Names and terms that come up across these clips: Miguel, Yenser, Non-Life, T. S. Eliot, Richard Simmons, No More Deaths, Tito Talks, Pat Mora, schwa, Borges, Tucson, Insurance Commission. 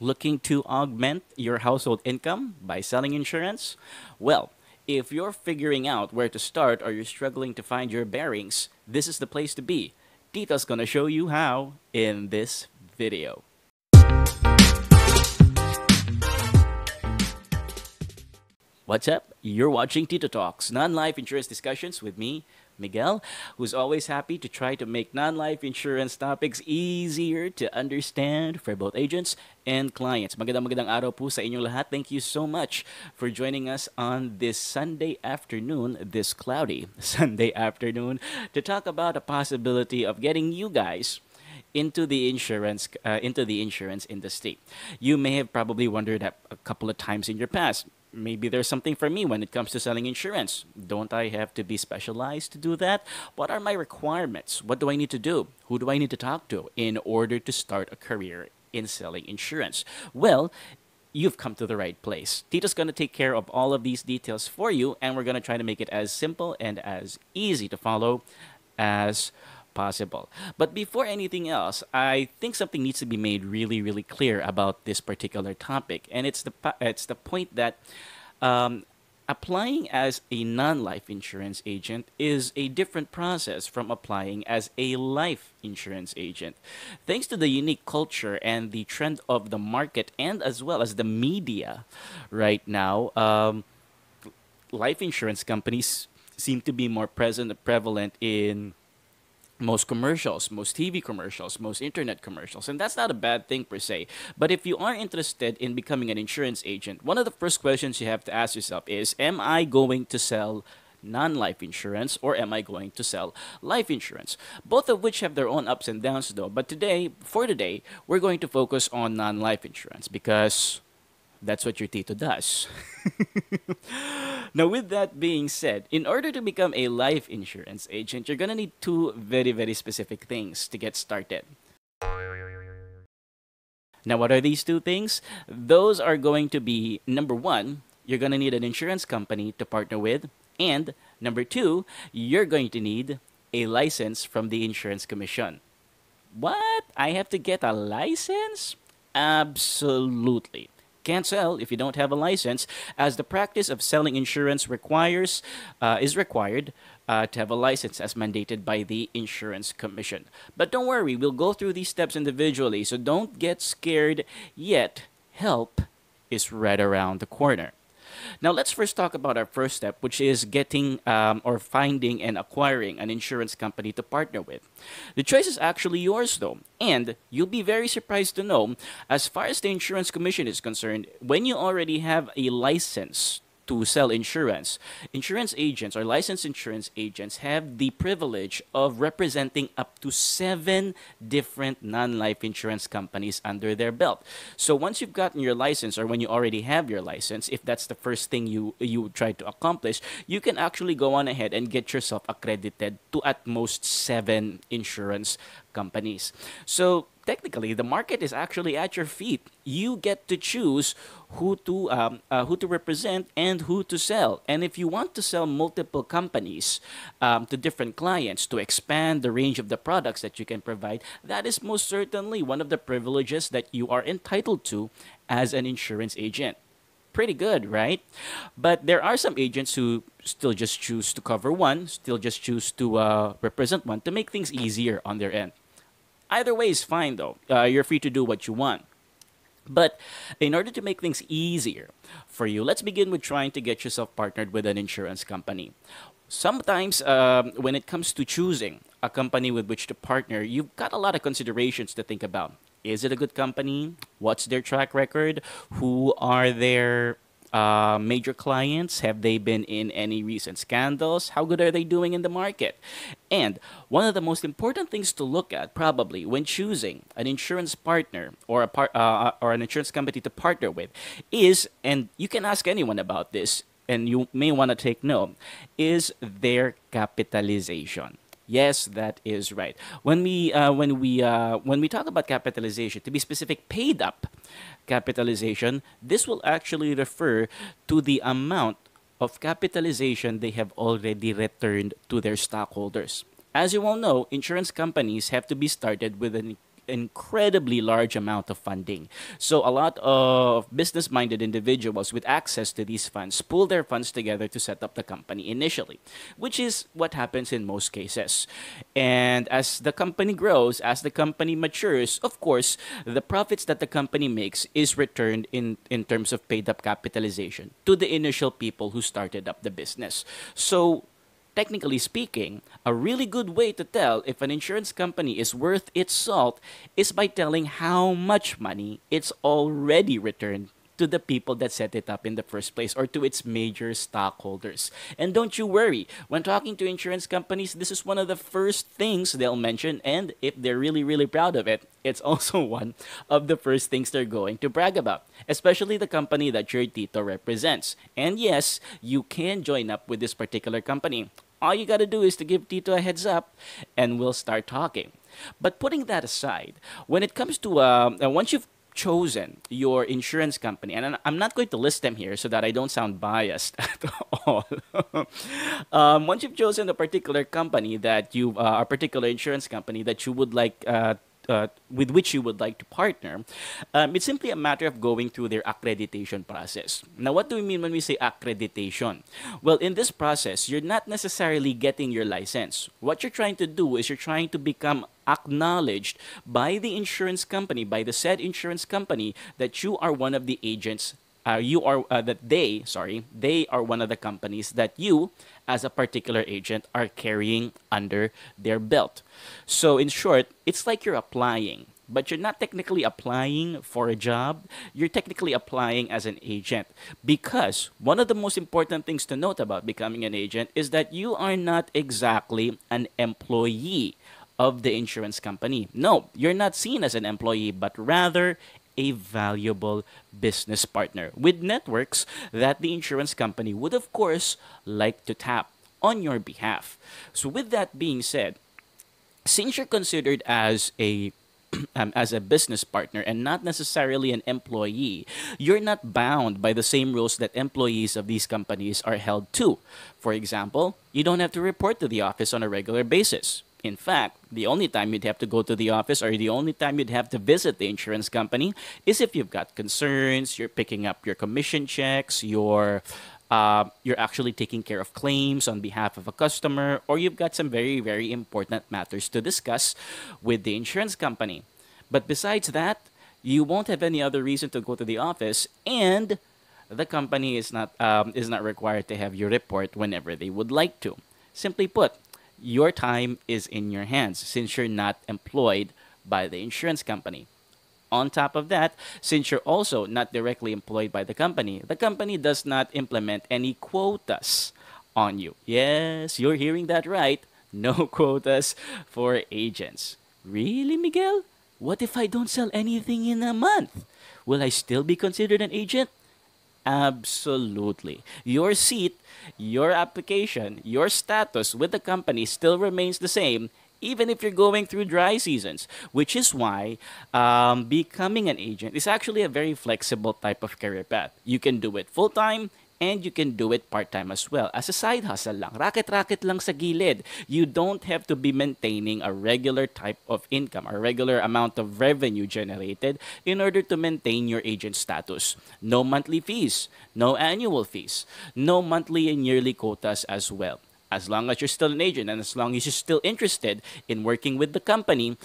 Looking to augment your household income by selling insurance? Well, if you're figuring out where to start or you're struggling to find your bearings, this is the place to be. Tito's gonna show you how in this video. What's up? You're watching Tito Talks, non-life insurance discussions with me, Miguel, who's always happy to try to make non-life insurance topics easier to understand for both agents and clients. Magandang araw po sa inyong lahat. Thank you so much for joining us on this Sunday afternoon, this cloudy Sunday afternoon, to talk about a possibility of getting you guys into the insurance industry. You may have probably wondered a couple of times in your past. Maybe there's something for me when it comes to selling insurance. Don't I have to be specialized to do that? What are my requirements? What do I need to do? Who do I need to talk to in order to start a career in selling insurance? Well, you've come to the right place. Tito's going to take care of all of these details for you, and we're going to try to make it as simple and as easy to follow as possible. But before anything else, I think something needs to be made really clear about this particular topic, and it's the point that applying as a non-life insurance agent is a different process from applying as a life insurance agent. Thanks to the unique culture and the trend of the market, and as well as the media right now, life insurance companies seem to be more present and prevalent in most commercials, most TV commercials, most internet commercials. And that's not a bad thing per se. But if you are interested in becoming an insurance agent, one of the first questions you have to ask yourself is, am I going to sell non-life insurance or am I going to sell life insurance? Both of which have their own ups and downs though. But for today, we're going to focus on non-life insurance because that's what your Tito does. Now, with that being said, in order to become a life insurance agent, you're going to need two very specific things to get started. Now, what are these two things? Those are going to be, number one, you're going to need an insurance company to partner with, and number two, you're going to need a license from the Insurance Commission. What? I have to get a license? Absolutely. Can't sell if you don't have a license, as the practice of selling insurance is required to have a license as mandated by the Insurance Commission. But don't worry, we'll go through these steps individually, so don't get scared yet. Help is right around the corner. Now, let's first talk about our first step, which is getting or finding and acquiring an insurance company to partner with. The choice is actually yours, though, and you'll be very surprised to know, as far as the Insurance Commission is concerned, when you already have a license to sell insurance, insurance agents or licensed insurance agents have the privilege of representing up to 7 different non-life insurance companies under their belt. So once you've gotten your license, or when you already have your license, if that's the first thing you try to accomplish, you can actually go on ahead and get yourself accredited to at most 7 insurance companies. So technically, the market is actually at your feet. You get to choose who to represent and who to sell. And if you want to sell multiple companies to different clients to expand the range of the products that you can provide, that is most certainly one of the privileges that you are entitled to as an insurance agent. Pretty good, right? But there are some agents who still just choose to cover one, still just choose to represent one to make things easier on their end. Either way is fine, though. You're free to do what you want. But in order to make things easier for you, let's begin with trying to get yourself partnered with an insurance company. Sometimes when it comes to choosing a company with which to partner, you've got a lot of considerations to think about. Is it a good company? What's their track record? Who are their major clients? Have they been in any recent scandals? How good are they doing in the market? And one of the most important things to look at probably when choosing an insurance partner or an insurance company to partner with is, and you can ask anyone about this and you may want to take note, is their capitalization. Yes, that is right. When we talk about capitalization, to be specific, paid up capitalization, this will actually refer to the amount of capitalization they have already returned to their stockholders. As you all know, insurance companies have to be started with an incredibly large amount of funding. So a lot of business-minded individuals with access to these funds pool their funds together to set up the company initially, which is what happens in most cases. And as the company grows, as the company matures, of course, the profits that the company makes is returned in terms of paid-up capitalization to the initial people who started up the business. So technically speaking, a really good way to tell if an insurance company is worth its salt is by telling how much money it's already returned to the people that set it up in the first place, or to its major stockholders. And don't you worry, when talking to insurance companies, this is one of the first things they'll mention, and if they're really, really proud of it, it's also one of the first things they're going to brag about, especially the company that your Tito represents. And yes, you can join up with this particular company. All you gotta do is to give Tito a heads up, and we'll start talking. But putting that aside, when it comes to, once you've chosen your insurance company, and I'm not going to list them here so that I don't sound biased at all. Once you've chosen a particular company that you, a particular insurance company that you would like, with which you would like to partner, it's simply a matter of going through their accreditation process. Now, what do we mean when we say accreditation? Well, in this process, you're not necessarily getting your license. What you're trying to do is you're trying to become acknowledged by the insurance company, by the said insurance company, that you are one of the agents, they are one of the companies that you, as a particular agent, are carrying under their belt. So in short, it's like you're applying, but you're not technically applying for a job. You're technically applying as an agent, because one of the most important things to note about becoming an agent is that you are not exactly an employee of the insurance company. No, you're not seen as an employee, but rather a valuable business partner with networks that the insurance company would, of course, like to tap on your behalf. So with that being said, since you're considered as a business partner and not necessarily an employee, you're not bound by the same rules that employees of these companies are held to. For example, you don't have to report to the office on a regular basis. In fact, the only time you'd have to go to the office, or the only time you'd have to visit the insurance company, is if you've got concerns, you're picking up your commission checks, you're actually taking care of claims on behalf of a customer, or you've got some very, very important matters to discuss with the insurance company. But besides that, you won't have any other reason to go to the office, and the company is not required to have you report whenever they would like to. Simply put, your time is in your hands since you're not employed by the insurance company. On top of that, since you're also not directly employed by the company does not implement any quotas on you. Yes, you're hearing that right. No quotas for agents. Really, Miguel? What if I don't sell anything in a month? Will I still be considered an agent? Absolutely. Your seat, your application, your status with the company still remains the same, even if you're going through dry seasons, which is why becoming an agent is actually a very flexible type of career path. You can do it full-time, and you can do it part-time as well. As a side hustle lang, racket-racket lang sa gilid. You don't have to be maintaining a regular type of income, a regular amount of revenue generated in order to maintain your agent status. No monthly fees, no annual fees, no monthly and yearly quotas as well. As long as you're still an agent and as long as you're still interested in working with the company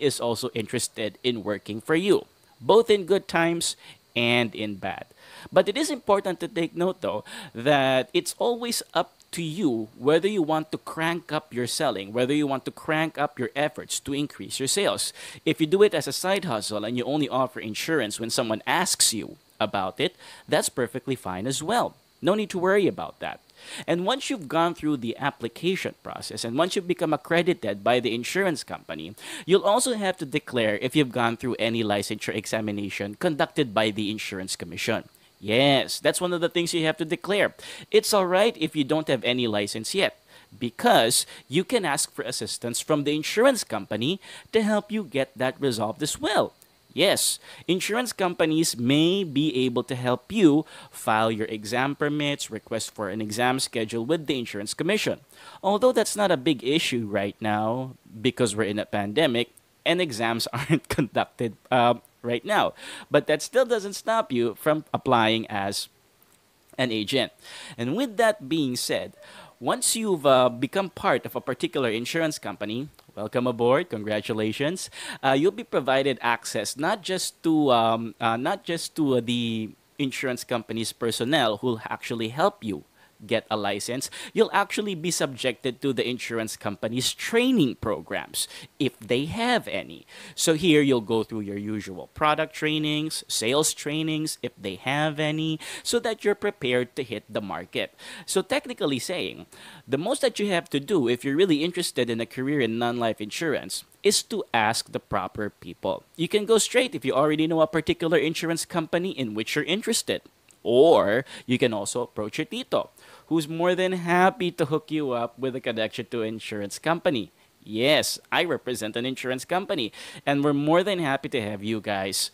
is also interested in working for you, both in good times and in bad. But it is important to take note, though, that it's always up to you whether you want to crank up your selling, whether you want to crank up your efforts to increase your sales. If you do it as a side hustle and you only offer insurance when someone asks you about it, that's perfectly fine as well. No need to worry about that. And once you've gone through the application process and once you've become accredited by the insurance company, you'll also have to declare if you've gone through any licensure examination conducted by the Insurance Commission. Yes, that's one of the things you have to declare. It's all right if you don't have any license yet, because you can ask for assistance from the insurance company to help you get that resolved as well. Yes, insurance companies may be able to help you file your exam permits, request for an exam schedule with the Insurance Commission. Although that's not a big issue right now because we're in a pandemic, and exams aren't conducted right now. But that still doesn't stop you from applying as an agent. And with that being said, once you've become part of a particular insurance company, welcome aboard, congratulations. You'll be provided access not just to the insurance company's personnel who'll actually help you get a license. You'll actually be subjected to the insurance company's training programs, if they have any. So here you'll go through your usual product trainings, sales trainings, if they have any, so that you're prepared to hit the market. So technically saying, the most that you have to do if you're really interested in a career in non-life insurance is to ask the proper people. You can go straight if you already know a particular insurance company in which you're interested. Or you can also approach your tito, who's more than happy to hook you up with a connection to an insurance company. Yes, I represent an insurance company, and we're more than happy to have you guys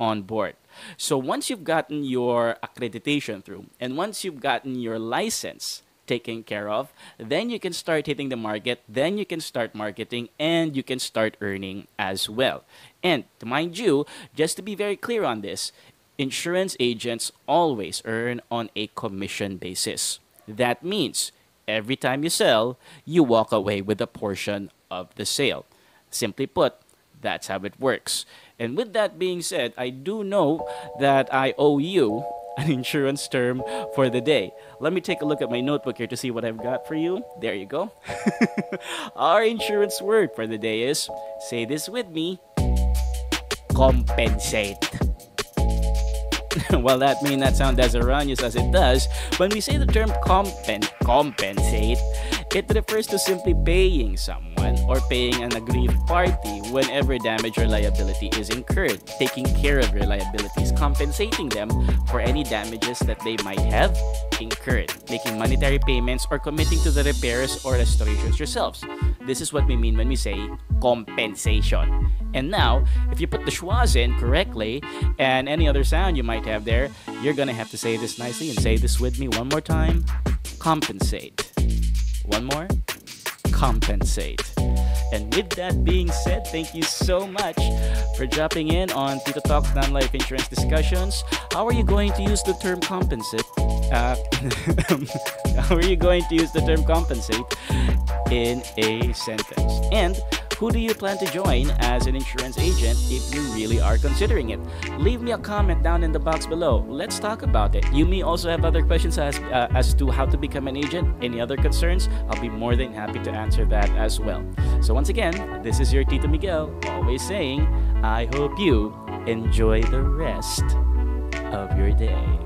on board. So once you've gotten your accreditation through, and once you've gotten your license taken care of, then you can start hitting the market, then you can start marketing, and you can start earning as well. And mind you, just to be very clear on this, insurance agents always earn on a commission basis. That means every time you sell, you walk away with a portion of the sale. Simply put, that's how it works. And with that being said, I do know that I owe you an insurance term for the day. Let me take a look at my notebook here to see what I've got for you. There you go. Our insurance word for the day is, say this with me, compensate. Well, that may not sound as erroneous as it does. When we say the term compensate, it refers to simply paying someone or paying an aggrieved party whenever damage or liability is incurred, taking care of your liabilities, compensating them for any damages that they might have incurred, making monetary payments or committing to the repairs or restorations yourselves. This is what we mean when we say compensation. And now, if you put the schwas in correctly and any other sound you might have there, you're gonna have to say this nicely and say this with me one more time. Compensate. One more. Compensate. And with that being said, thank you so much for dropping in on Tito Talks Non-Life Insurance Discussions. How are you going to use the term compensate? How are you going to use the term compensate in a sentence? And who do you plan to join as an insurance agent if you really are considering it? Leave me a comment down in the box below. Let's talk about it. You may also have other questions as to how to become an agent. Any other concerns? I'll be more than happy to answer that as well. So once again, this is your Tito Miguel, always saying, I hope you enjoy the rest of your day.